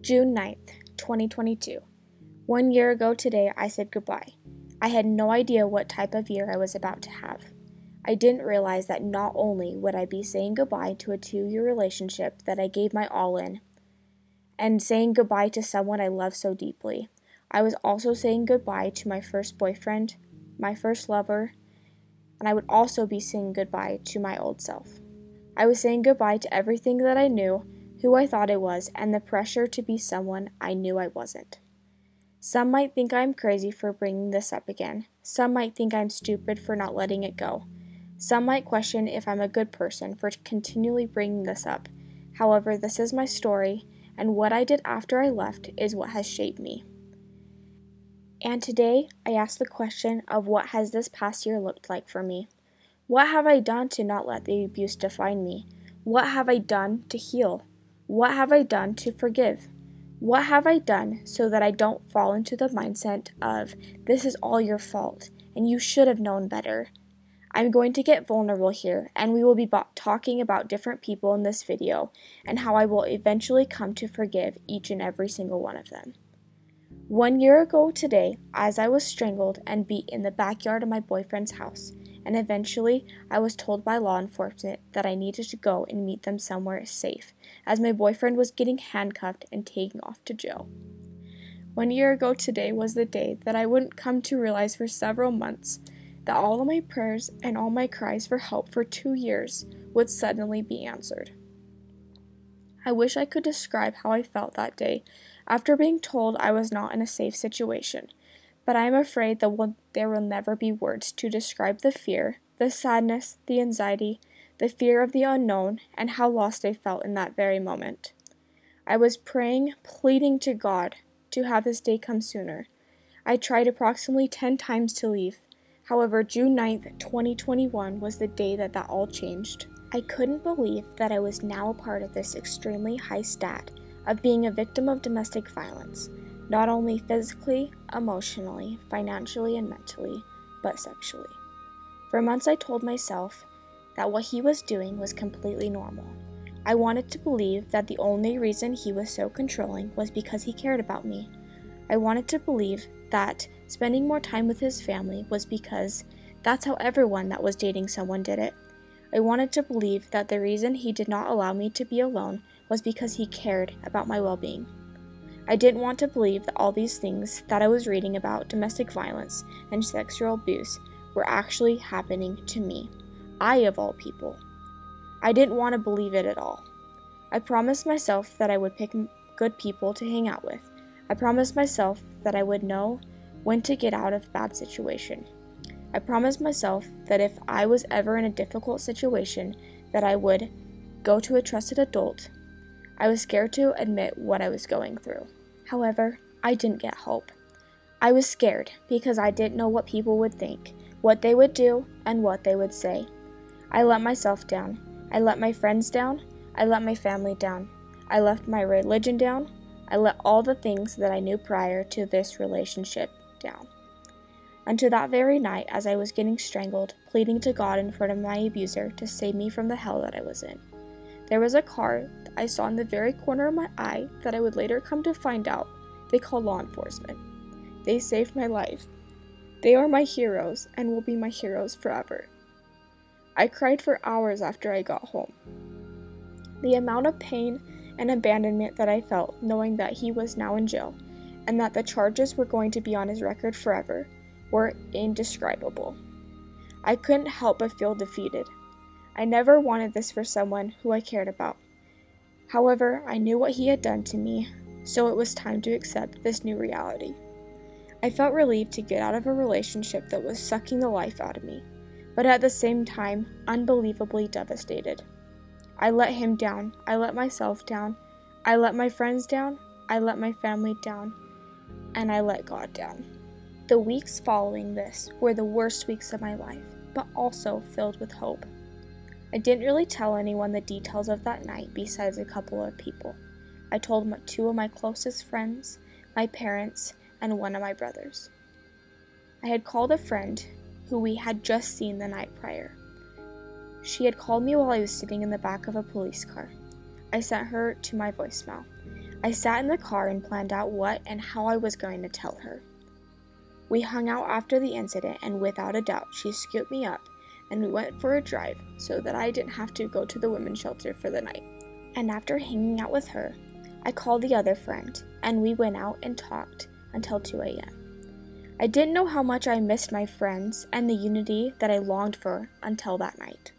June 9th, 2022. 1 year ago today, I said goodbye. I had no idea what type of year I was about to have. I didn't realize that not only would I be saying goodbye to a 2-year relationship that I gave my all in, and saying goodbye to someone I love so deeply, I was also saying goodbye to my first boyfriend, my first lover, and I would also be saying goodbye to my old self. I was saying goodbye to everything that I knew, who I thought I was, and the pressure to be someone I knew I wasn't. Some might think I'm crazy for bringing this up again. Some might think I'm stupid for not letting it go. Some might question if I'm a good person for continually bringing this up. However, this is my story, and what I did after I left is what has shaped me. And today, I ask the question of what has this past year looked like for me? What have I done to not let the abuse define me? What have I done to heal? What have I done to forgive? What have I done so that I don't fall into the mindset of, this is all your fault, and you should have known better? I'm going to get vulnerable here, and we will be talking about different people in this video, and how I will eventually come to forgive each and every single one of them. 1 year ago today, as I was strangled and beat in the backyard of my boyfriend's house, and eventually, I was told by law enforcement that I needed to go and meet them somewhere safe, as my boyfriend was getting handcuffed and taken off to jail. 1 year ago today was the day that I wouldn't come to realize for several months that all of my prayers and all my cries for help for 2 years would suddenly be answered. I wish I could describe how I felt that day after being told I was not in a safe situation, but I am afraid that there will never be words to describe the fear, the sadness, the anxiety, the fear of the unknown, and how lost I felt in that very moment. I was praying, pleading to God to have this day come sooner. I tried approximately 10 times to leave. However, June 9th, 2021 was the day that all changed. I couldn't believe that I was now a part of this extremely high stat of being a victim of domestic violence. Not only physically, emotionally, financially, and mentally, but sexually. For months I told myself that what he was doing was completely normal. I wanted to believe that the only reason he was so controlling was because he cared about me. I wanted to believe that spending more time with his family was because that's how everyone that was dating someone did it. I wanted to believe that the reason he did not allow me to be alone was because he cared about my well-being. I didn't want to believe that all these things that I was reading about domestic violence and sexual abuse were actually happening to me. I, of all people. I didn't want to believe it at all. I promised myself that I would pick good people to hang out with. I promised myself that I would know when to get out of a bad situation. I promised myself that if I was ever in a difficult situation, that I would go to a trusted adult. I was scared to admit what I was going through. However, I didn't get help. I was scared because I didn't know what people would think, what they would do, and what they would say. I let myself down. I let my friends down. I let my family down. I left my religion down. I let all the things that I knew prior to this relationship down. Until that very night, as I was getting strangled, pleading to God in front of my abuser to save me from the hell that I was in. There was a car that I saw in the very corner of my eye that I would later come to find out they called law enforcement. They saved my life. They are my heroes and will be my heroes forever. I cried for hours after I got home. The amount of pain and abandonment that I felt knowing that he was now in jail and that the charges were going to be on his record forever were indescribable. I couldn't help but feel defeated. I never wanted this for someone who I cared about. However, I knew what he had done to me, so it was time to accept this new reality. I felt relieved to get out of a relationship that was sucking the life out of me, but at the same time, unbelievably devastated. I let him down, I let myself down, I let my friends down, I let my family down, and I let God down. The weeks following this were the worst weeks of my life, but also filled with hope. I didn't really tell anyone the details of that night besides a couple of people. I told two of my closest friends, my parents, and one of my brothers. I had called a friend who we had just seen the night prior. She had called me while I was sitting in the back of a police car. I sent her to my voicemail. I sat in the car and planned out what and how I was going to tell her. We hung out after the incident, and without a doubt, she scooped me up, and we went for a drive so that I didn't have to go to the women's shelter for the night. And after hanging out with her, I called the other friend, and we went out and talked until 2 a.m. I didn't know how much I missed my friends and the unity that I longed for until that night.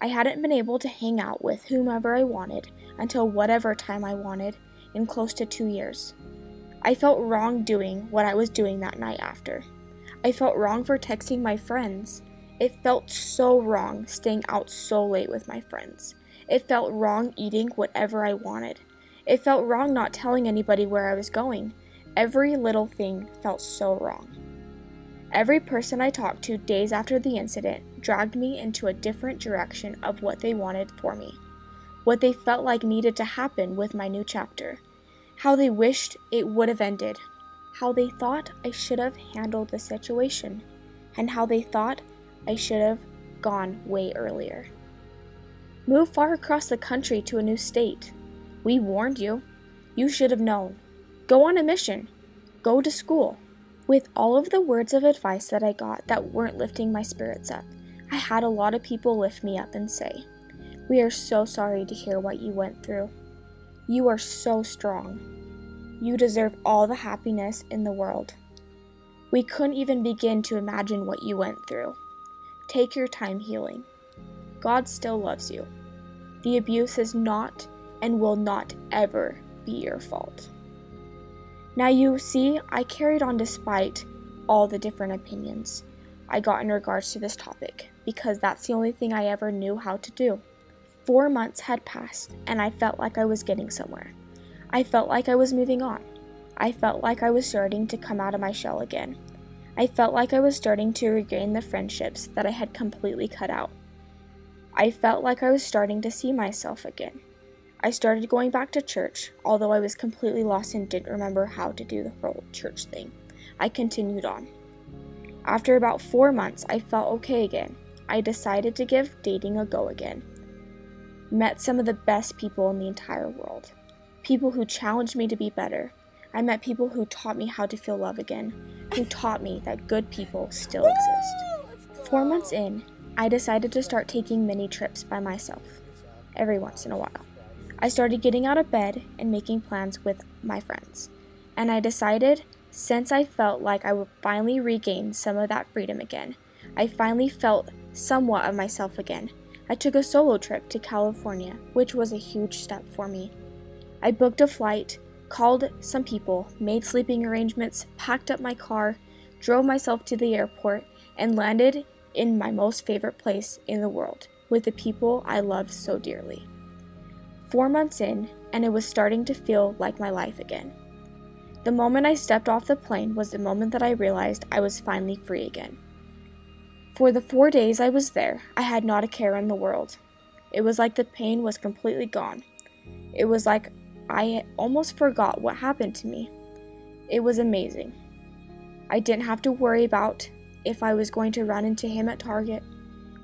I hadn't been able to hang out with whomever I wanted until whatever time I wanted in close to 2 years. I felt wrong doing what I was doing that night after. I felt wrong for texting my friends. It felt so wrong staying out so late with my friends. It felt wrong eating whatever I wanted. It felt wrong not telling anybody where I was going. Every little thing felt so wrong. Every person I talked to days after the incident dragged me into a different direction of what they wanted for me, what they felt like needed to happen with my new chapter, how they wished it would have ended, how they thought I should have handled the situation, and how they thought I should have gone way earlier. Move far across the country to a new state. We warned you. You should have known. Go on a mission. Go to school. With all of the words of advice that I got that weren't lifting my spirits up, I had a lot of people lift me up and say, "We are so sorry to hear what you went through. You are so strong. You deserve all the happiness in the world. We couldn't even begin to imagine what you went through. Take your time healing. God still loves you. The abuse is not and will not ever be your fault." Now you see, I carried on despite all the different opinions I got in regards to this topic, because that's the only thing I ever knew how to do. 4 months had passed, and I felt like I was getting somewhere. I felt like I was moving on. I felt like I was starting to come out of my shell again. I felt like I was starting to regain the friendships that I had completely cut out. I felt like I was starting to see myself again. I started going back to church, although I was completely lost and didn't remember how to do the whole church thing. I continued on. After about 4 months, I felt okay again. I decided to give dating a go again. Met some of the best people in the entire world. People who challenged me to be better. I met people who taught me how to feel love again, who taught me that good people still exist. 4 months in, I decided to start taking mini trips by myself, every once in a while. I started getting out of bed and making plans with my friends. And I decided, since I felt like I would finally regain some of that freedom again, I finally felt somewhat of myself again, I took a solo trip to California, which was a huge step for me. I booked a flight, called some people, made sleeping arrangements, packed up my car, drove myself to the airport, and landed in my most favorite place in the world, with the people I love so dearly. 4 months in, and it was starting to feel like my life again. The moment I stepped off the plane was the moment that I realized I was finally free again. For the 4 days I was there, I had not a care in the world. It was like the pain was completely gone. It was like I almost forgot what happened to me. It was amazing. I didn't have to worry about if I was going to run into him at Target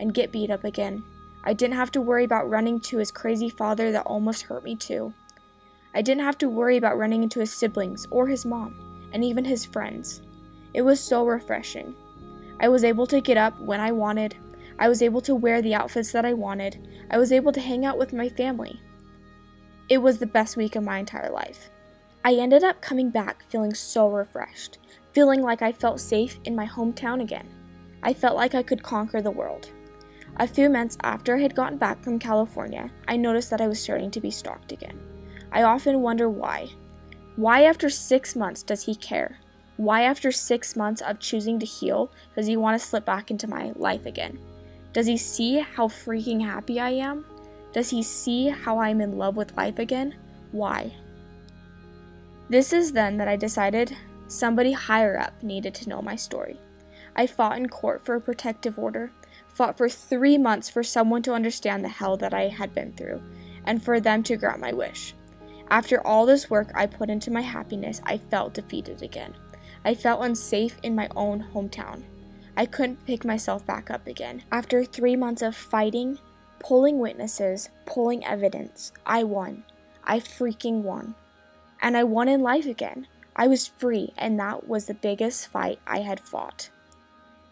and get beat up again. I didn't have to worry about running to his crazy father that almost hurt me too. I didn't have to worry about running into his siblings or his mom and even his friends. It was so refreshing. I was able to get up when I wanted. I was able to wear the outfits that I wanted. I was able to hang out with my family. It was the best week of my entire life. I ended up coming back feeling so refreshed, feeling like I felt safe in my hometown again. I felt like I could conquer the world. A few months after I had gotten back from California, I noticed that I was starting to be stalked again. I often wonder why. Why after 6 months does he care? Why after 6 months of choosing to heal does he want to slip back into my life again? Does he see how freaking happy I am? Does he see how I'm in love with life again? Why? This is then that I decided somebody higher up needed to know my story. I fought in court for a protective order, fought for 3 months for someone to understand the hell that I had been through, and for them to grant my wish. After all this work I put into my happiness, I felt defeated again. I felt unsafe in my own hometown. I couldn't pick myself back up again. After 3 months of fighting, pulling witnesses, pulling evidence, I won. I freaking won. and I won in life again. I was free, and that was the biggest fight I had fought.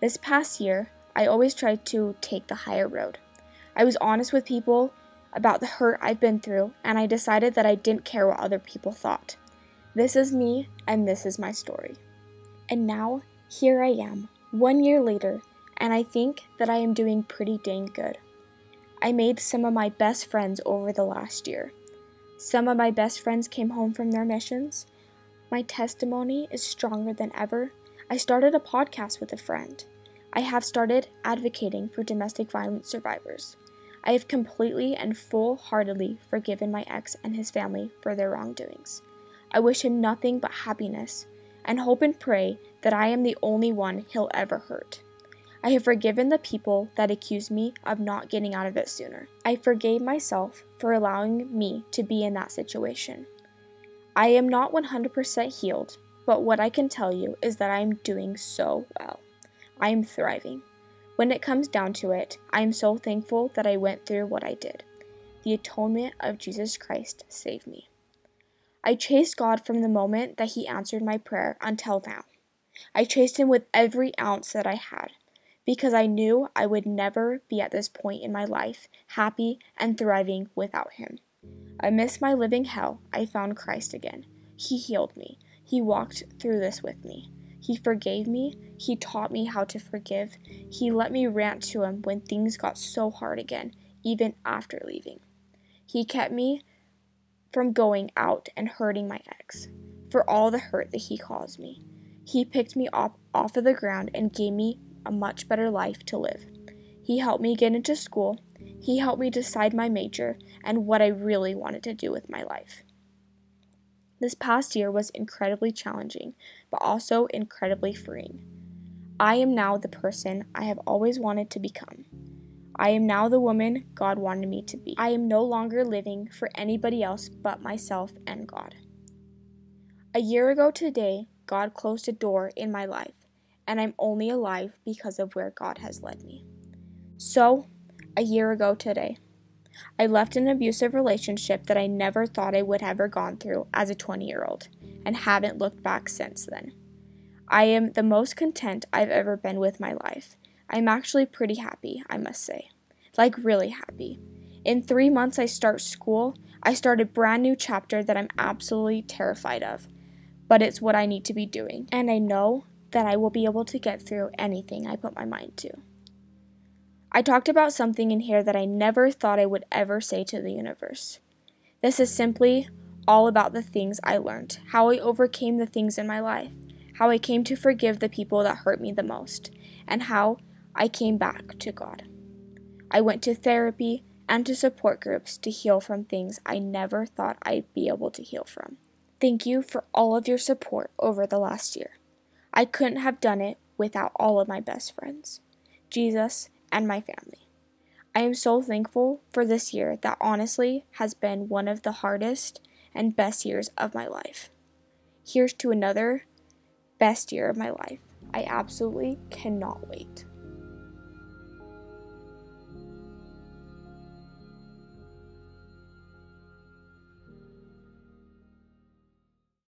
This past year, I always tried to take the higher road. I was honest with people about the hurt I've been through, and I decided that I didn't care what other people thought. This is me, and this is my story. And now, here I am, 1 year later, and I think that I am doing pretty dang good. I made some of my best friends over the last year. Some of my best friends came home from their missions. My testimony is stronger than ever. I started a podcast with a friend. I have started advocating for domestic violence survivors. I have completely and full-heartedly forgiven my ex and his family for their wrongdoings. I wish him nothing but happiness, and hope and pray that I am the only one he'll ever hurt. I have forgiven the people that accused me of not getting out of it sooner. I forgave myself for allowing me to be in that situation. I am not 100% healed, but what I can tell you is that I am doing so well. I am thriving. When it comes down to it, I am so thankful that I went through what I did. The atonement of Jesus Christ saved me. I chased God from the moment that He answered my prayer until now. I chased Him with every ounce that I had, because I knew I would never be at this point in my life, happy and thriving without Him. Amidst my living hell, I found Christ again. He healed me. He walked through this with me. He forgave me. He taught me how to forgive. He let me rant to Him when things got so hard again, even after leaving. He kept me from going out and hurting my ex for all the hurt that he caused me. He picked me up off of the ground and gave me a much better life to live. He helped me get into school. He helped me decide my major and what I really wanted to do with my life. This past year was incredibly challenging, but also incredibly freeing. I am now the person I have always wanted to become. I am now the woman God wanted me to be. I am no longer living for anybody else but myself and God. A year ago today, God closed a door in my life, and I'm only alive because of where God has led me. So, a year ago today, I left an abusive relationship that I never thought I would ever gone through as a 20-year-old, and haven't looked back since then. I am the most content I've ever been with my life. I'm actually pretty happy, I must say. Like, really happy. In 3 months I start school. I start a brand new chapter that I'm absolutely terrified of, but it's what I need to be doing, and I know that I will be able to get through anything I put my mind to. I talked about something in here that I never thought I would ever say to the universe. This is simply all about the things I learned, how I overcame the things in my life, how I came to forgive the people that hurt me the most, and how I came back to God. I went to therapy and to support groups to heal from things I never thought I'd be able to heal from. Thank you for all of your support over the last year. I couldn't have done it without all of my best friends, Jesus, and my family. I am so thankful for this year that honestly has been one of the hardest and best years of my life. Here's to another best year of my life. I absolutely cannot wait.